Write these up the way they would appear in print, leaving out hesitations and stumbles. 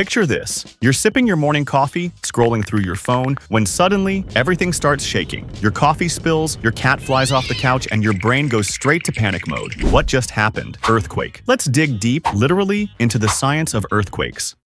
Picture this. You're sipping your morning coffee, scrolling through your phone, when suddenly everything starts shaking. Your coffee spills, your cat flies off the couch, and your brain goes straight to panic mode. What just happened? Earthquake. Let's dig deep, literally, into the science of earthquakes.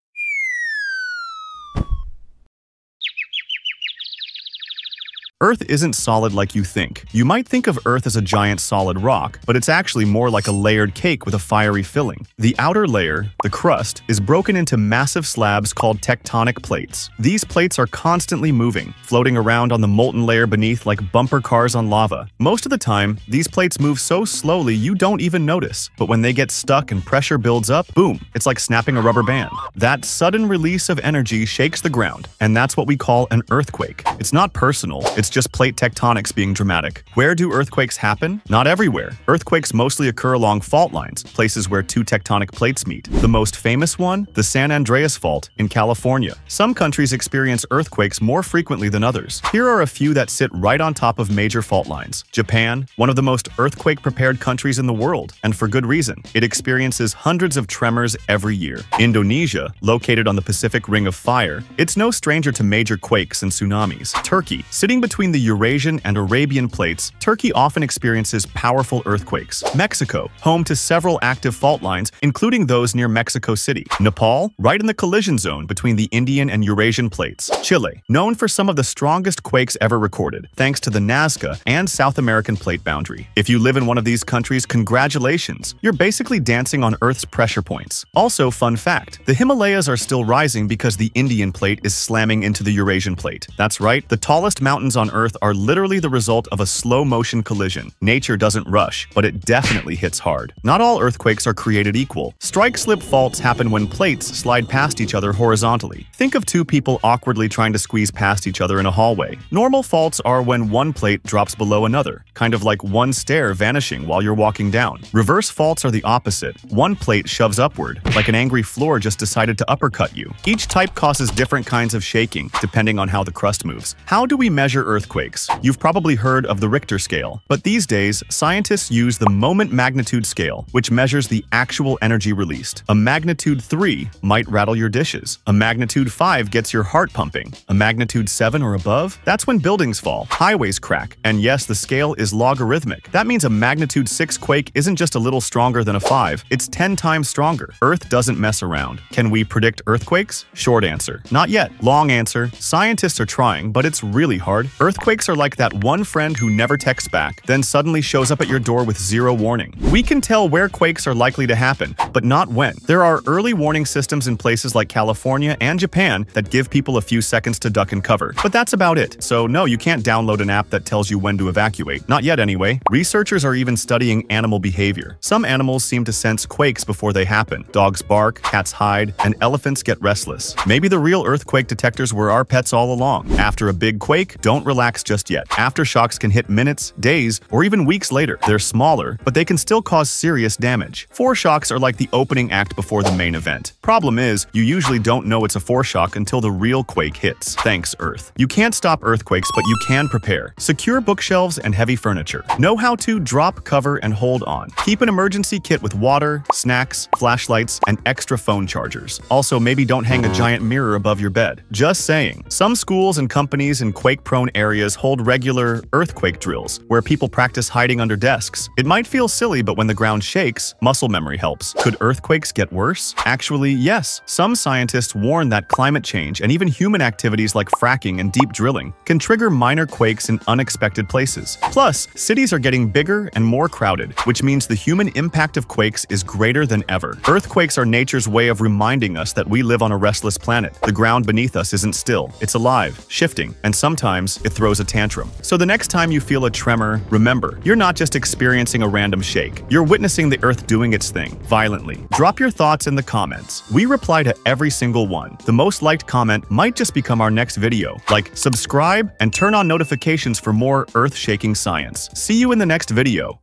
Earth isn't solid like you think. You might think of Earth as a giant solid rock, but it's actually more like a layered cake with a fiery filling. The outer layer, the crust, is broken into massive slabs called tectonic plates. These plates are constantly moving, floating around on the molten layer beneath like bumper cars on lava. Most of the time, these plates move so slowly you don't even notice, but when they get stuck and pressure builds up, boom, it's like snapping a rubber band. That sudden release of energy shakes the ground, and that's what we call an earthquake. It's not personal, it's just plate tectonics being dramatic. Where do earthquakes happen? Not everywhere. Earthquakes mostly occur along fault lines, places where two tectonic plates meet. The most famous one? The San Andreas Fault in California. Some countries experience earthquakes more frequently than others. Here are a few that sit right on top of major fault lines. Japan, one of the most earthquake-prepared countries in the world, and for good reason. It experiences hundreds of tremors every year. Indonesia, located on the Pacific Ring of Fire, it's no stranger to major quakes and tsunamis. Turkey, sitting between the Eurasian and Arabian plates, Turkey often experiences powerful earthquakes. Mexico, home to several active fault lines, including those near Mexico City. Nepal, right in the collision zone between the Indian and Eurasian plates. Chile, known for some of the strongest quakes ever recorded, thanks to the Nazca and South American plate boundary. If you live in one of these countries, congratulations! You're basically dancing on Earth's pressure points. Also, fun fact, the Himalayas are still rising because the Indian plate is slamming into the Eurasian plate. That's right, the tallest mountains on Earth are literally the result of a slow-motion collision. Nature doesn't rush, but it definitely hits hard. Not all earthquakes are created equal. Strike-slip faults happen when plates slide past each other horizontally. Think of two people awkwardly trying to squeeze past each other in a hallway. Normal faults are when one plate drops below another, kind of like one stair vanishing while you're walking down. Reverse faults are the opposite. One plate shoves upward, like an angry floor just decided to uppercut you. Each type causes different kinds of shaking, depending on how the crust moves. How do we measure earthquakes? You've probably heard of the Richter scale, but these days, scientists use the moment magnitude scale, which measures the actual energy released. A magnitude 3 might rattle your dishes. A magnitude 5 gets your heart pumping. A magnitude 7 or above? That's when buildings fall, highways crack, and yes, the scale is logarithmic. That means a magnitude 6 quake isn't just a little stronger than a 5, it's 10 times stronger. Earth doesn't mess around. Can we predict earthquakes? Short answer, not yet. Long answer, scientists are trying, but it's really hard. Earthquakes are like that one friend who never texts back, then suddenly shows up at your door with zero warning. We can tell where quakes are likely to happen, but not when. There are early warning systems in places like California and Japan that give people a few seconds to duck and cover. But that's about it. So no, you can't download an app that tells you when to evacuate. Not yet anyway. Researchers are even studying animal behavior. Some animals seem to sense quakes before they happen. Dogs bark, cats hide, and elephants get restless. Maybe the real earthquake detectors were our pets all along. After a big quake, don't relax just yet. Aftershocks can hit minutes, days, or even weeks later. They're smaller, but they can still cause serious damage. Foreshocks are like the opening act before the main event. Problem is, you usually don't know it's a foreshock until the real quake hits. Thanks, Earth. You can't stop earthquakes, but you can prepare. Secure bookshelves and heavy furniture. Know how to drop, cover, and hold on. Keep an emergency kit with water, snacks, flashlights, and extra phone chargers. Also, maybe don't hang a giant mirror above your bed. Just saying. Some schools and companies in quake-prone areas hold regular earthquake drills, where people practice hiding under desks. It might feel silly, but when the ground shakes, muscle memory helps. Could earthquakes get worse? Actually, yes. Some scientists warn that climate change and even human activities like fracking and deep drilling can trigger minor quakes in unexpected places. Plus, cities are getting bigger and more crowded, which means the human impact of quakes is greater than ever. Earthquakes are nature's way of reminding us that we live on a restless planet. The ground beneath us isn't still. It's alive, shifting, and sometimes it throws a tantrum. So the next time you feel a tremor, remember, you're not just experiencing a random shake. You're witnessing the Earth doing its thing, violently. Drop your thoughts in the comments. We reply to every single one. The most liked comment might just become our next video. Like, subscribe, and turn on notifications for more earth-shaking science. See you in the next video.